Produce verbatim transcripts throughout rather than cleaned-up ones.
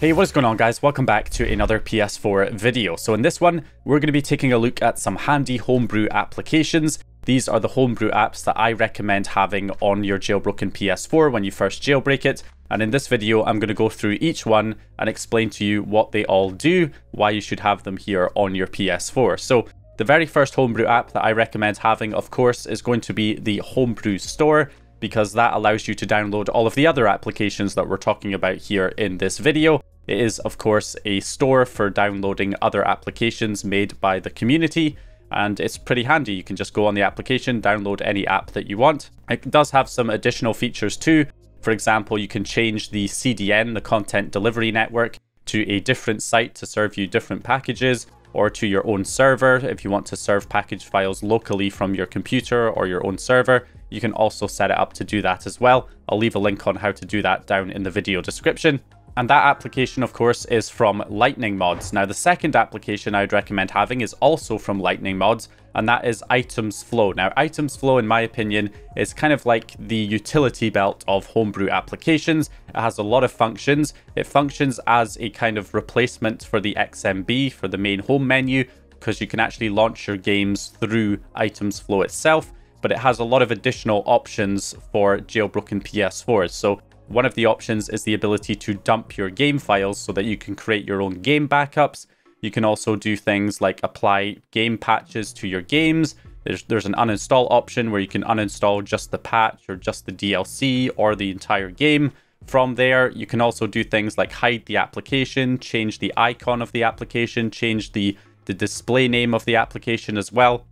Hey, what is going on guys? Welcome back to another P S four video. So in this one, we're going to be taking a look at some handy homebrew applications. These are the homebrew apps that I recommend having on your jailbroken P S four when you first jailbreak it. And in this video, I'm going to go through each one and explain to you what they all do, why you should have them here on your P S four. So the very first homebrew app that I recommend having, of course, is going to be the Homebrew Store, because that allows you to download all of the other applications that we're talking about here in this video. It is, of course, a store for downloading other applications made by the community, and it's pretty handy. You can just go on the application, download any app that you want. It does have some additional features too. For example, you can change the C D N, the Content Delivery Network, to a different site to serve you different packages, or to your own server if you want to serve package files locally from your computer or your own server. You can also set it up to do that as well. I'll leave a link on how to do that down in the video description. And that application, of course, is from Lightning Mods. Now, the second application I'd recommend having is also from Lightning Mods, and that is Itemzflow. Now, Itemzflow, in my opinion, is kind of like the utility belt of homebrew applications. It has a lot of functions. It functions as a kind of replacement for the X M B, for the main home menu, because you can actually launch your games through Itemzflow itself. But it has a lot of additional options for jailbroken P S fours. So one of the options is the ability to dump your game files so that you can create your own game backups. You can also do things like apply game patches to your games. There's, there's an uninstall option where you can uninstall just the patch or just the D L C or the entire game. From there, you can also do things like hide the application, change the icon of the application, change the, the display name of the application as well.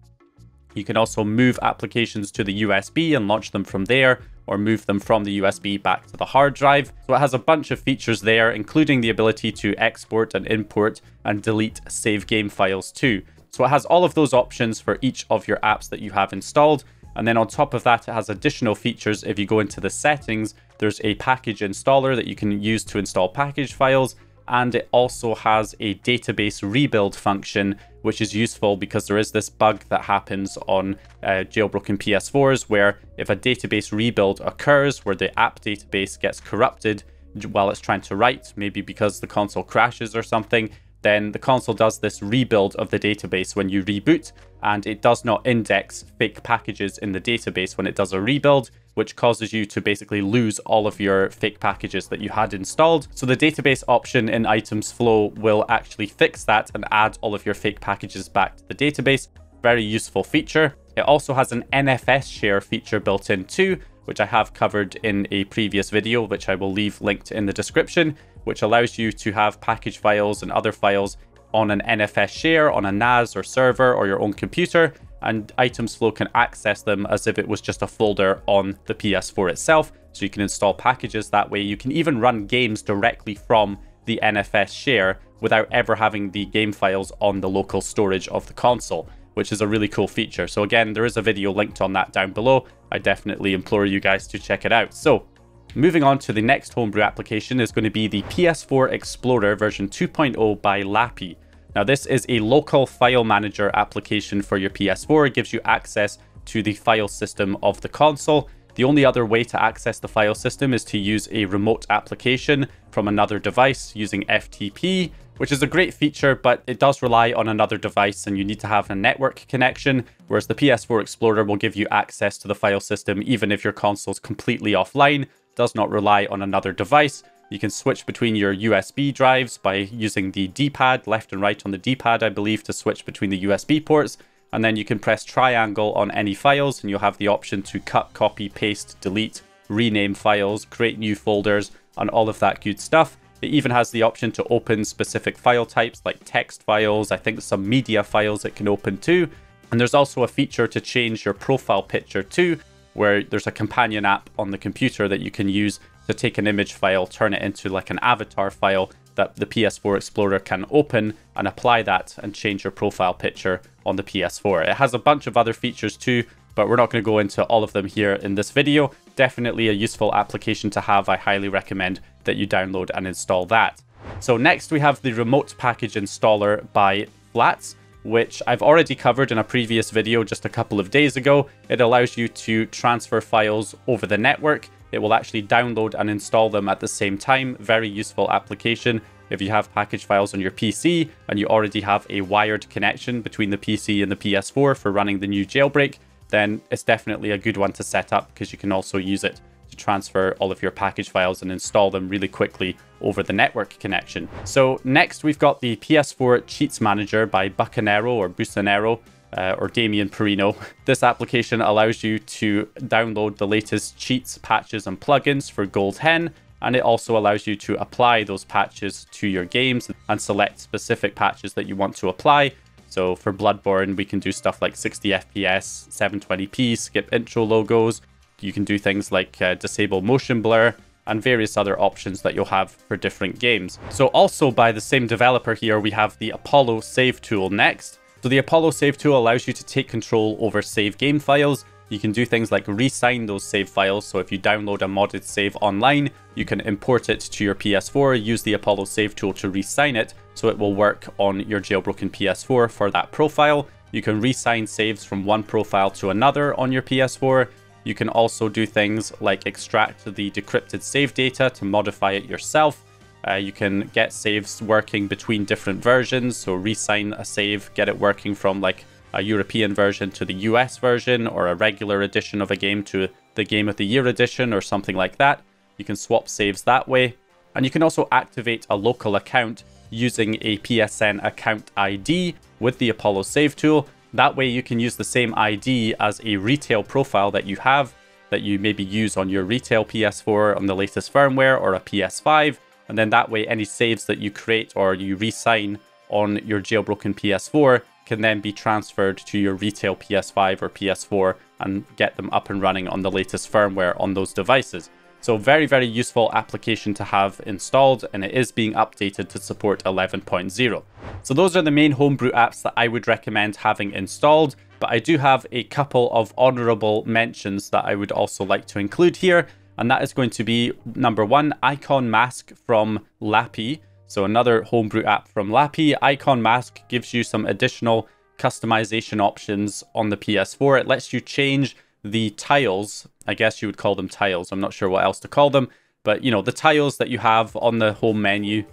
You can also move applications to the U S B and launch them from there, or move them from the U S B back to the hard drive. So it has a bunch of features there, including the ability to export and import and delete save game files too. So it has all of those options for each of your apps that you have installed. And then on top of that, it has additional features. If you go into the settings, there's a package installer that you can use to install package files. And it also has a database rebuild function, which is useful because there is this bug that happens on uh, jailbroken P S fours where if a database rebuild occurs, where the app database gets corrupted while it's trying to write, maybe because the console crashes or something, then the console does this rebuild of the database when you reboot, and it does not index fake packages in the database when it does a rebuild, which causes you to basically lose all of your fake packages that you had installed. So the database option in Itemzflow will actually fix that and add all of your fake packages back to the database. Very useful feature. It also has an N F S share feature built in too, which I have covered in a previous video, which I will leave linked in the description, which allows you to have package files and other files on an N F S share, on a N A S or server or your own computer, and Itemzflow can access them as if it was just a folder on the P S four itself. So you can install packages that way. You can even run games directly from the N F S share without ever having the game files on the local storage of the console, which is a really cool feature. So again, there is a video linked on that down below. I definitely implore you guys to check it out. So moving on to the next homebrew application is going to be the P S four Explorer version two point oh by Lapy. Now, this is a local file manager application for your P S four. It gives you access to the file system of the console. The only other way to access the file system is to use a remote application from another device using F T P, which is a great feature, but it does rely on another device and you need to have a network connection, whereas the P S four Explorer will give you access to the file system even if your console's completely offline, does not rely on another device. You can switch between your U S B drives by using the D-pad, left and right on the D-pad, I believe, to switch between the U S B ports. And then you can press triangle on any files and you'll have the option to cut, copy, paste, delete, rename files, create new folders, and all of that good stuff. It even has the option to open specific file types like text files. I think some media files it can open too. And there's also a feature to change your profile picture too, where there's a companion app on the computer that you can use to take an image file, turn it into like an avatar file that the P S four Explorer can open and apply that and change your profile picture on the P S four. It has a bunch of other features too, but we're not going to go into all of them here in this video. Definitely a useful application to have. I highly recommend that you download and install that. So next we have the Remote Package Installer by Flats, which I've already covered in a previous video just a couple of days ago. It allows you to transfer files over the network. It will actually download and install them at the same time. Very useful application. if you have package files on your P C and you already have a wired connection between the P C and the P S four for running the new jailbreak, then it's definitely a good one to set up because you can also use it to transfer all of your package files and install them really quickly over the network connection. So next we've got the P S four Cheats Manager by Bucanero or Bucanero. Uh, or Damian Parrino. This application allows you to download the latest cheats, patches, and plugins for Gold Hen, and it also allows you to apply those patches to your games and select specific patches that you want to apply. So for Bloodborne, we can do stuff like sixty F P S, seven twenty p, skip intro logos. You can do things like uh, disable motion blur, and various other options that you'll have for different games. So also by the same developer here, we have the Apollo Save Tool next. So the Apollo Save Tool allows you to take control over save game files. You can do things like re-sign those save files. So if you download a modded save online, you can import it to your P S four, use the Apollo Save Tool to re-sign it, so it will work on your jailbroken P S four for that profile. You can re-sign saves from one profile to another on your P S four. You can also do things like extract the decrypted save data to modify it yourself. Uh, you can get saves working between different versions, so re-sign a save, get it working from like a European version to the U S version, or a regular edition of a game to the Game of the Year edition or something like that. You can swap saves that way. And you can also activate a local account using a P S N account I D with the Apollo Save Tool. That way you can use the same I D as a retail profile that you have, that you maybe use on your retail P S four on the latest firmware or a P S five. And then that way, any saves that you create or you re-sign on your jailbroken P S four can then be transferred to your retail P S five or P S four and get them up and running on the latest firmware on those devices. So very, very useful application to have installed, and it is being updated to support eleven point zero. So those are the main homebrew apps that I would recommend having installed, but I do have a couple of honorable mentions that I would also like to include here. And that is going to be, number one, Icon Mask from Lapy. So another homebrew app from Lapy. Icon Mask gives you some additional customization options on the P S four. It lets you change the tiles. I guess you would call them tiles. I'm not sure what else to call them. But, you know, the tiles that you have on the home menu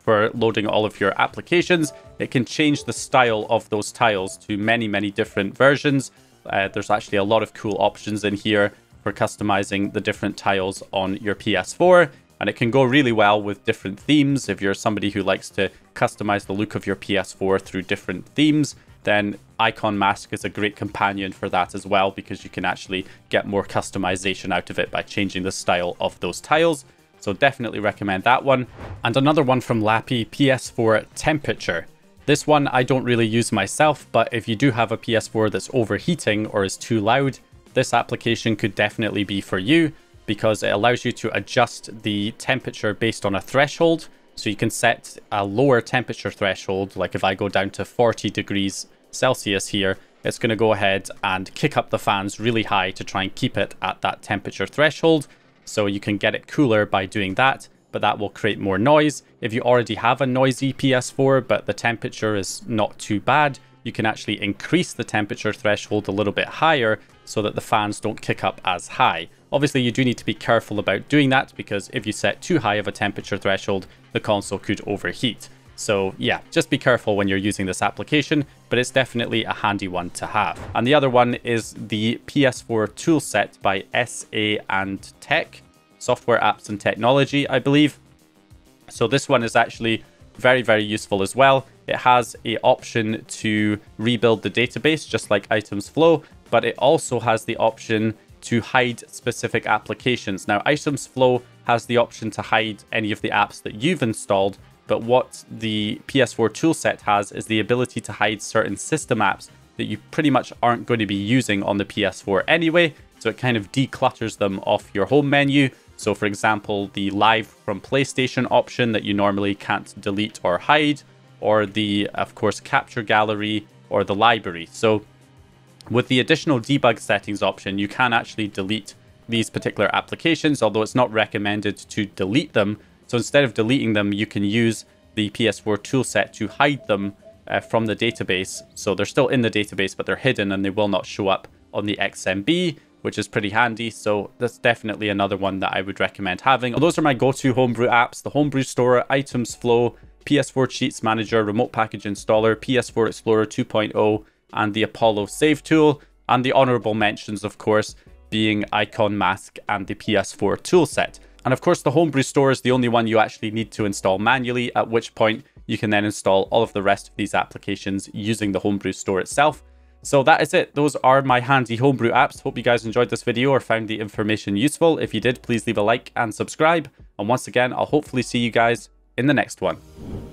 for loading all of your applications. It can change the style of those tiles to many, many different versions. Uh, there's actually a lot of cool options in here for customizing the different tiles on your P S four, and it can go really well with different themes. If you're somebody who likes to customize the look of your P S four through different themes, then Icon Mask is a great companion for that as well, because you can actually get more customization out of it by changing the style of those tiles. So definitely recommend that one. And another one from Lapy, P S four Temperature. This one I don't really use myself, but if you do have a P S four that's overheating or is too loud, this application could definitely be for you, because it allows you to adjust the temperature based on a threshold. So you can set a lower temperature threshold. Like if I go down to forty degrees Celsius here, it's going to go ahead and kick up the fans really high to try and keep it at that temperature threshold. So you can get it cooler by doing that, but that will create more noise. If you already have a noisy P S four, but the temperature is not too bad, you can actually increase the temperature threshold a little bit higher so that the fans don't kick up as high. Obviously, you do need to be careful about doing that, because if you set too high of a temperature threshold, the console could overheat. So yeah, just be careful when you're using this application, but it's definitely a handy one to have. And the other one is the P S four Toolset by S A and Tech, Software Apps and Technology, I believe. So this one is actually very, very useful as well. It has an option to rebuild the database, just like Itemzflow, but it also has the option to hide specific applications. Now, Itemzflow has the option to hide any of the apps that you've installed, but what the P S four Toolset has is the ability to hide certain system apps that you pretty much aren't going to be using on the P S four anyway, so it kind of declutters them off your home menu. So for example, the Live from PlayStation option that you normally can't delete or hide, or the, of course, Capture Gallery, or the Library. So with the additional debug settings option, you can actually delete these particular applications, although it's not recommended to delete them. So instead of deleting them, you can use the P S four Toolset to hide them uh, from the database. So they're still in the database, but they're hidden and they will not show up on the X M B. which is pretty handy. So that's definitely another one that I would recommend having. Those are my go-to homebrew apps: the Homebrew Store, Itemzflow, P S four Cheats Manager, Remote Package Installer, P S four Explorer two point oh, and the Apollo Save Tool. And the honorable mentions, of course, being Icon Mask and the P S four Toolset. And of course, the Homebrew Store is the only one you actually need to install manually, at which point you can then install all of the rest of these applications using the Homebrew Store itself. So that is it. Those are my handy homebrew apps. Hope you guys enjoyed this video or found the information useful. If you did, please leave a like and subscribe. And once again, I'll hopefully see you guys in the next one.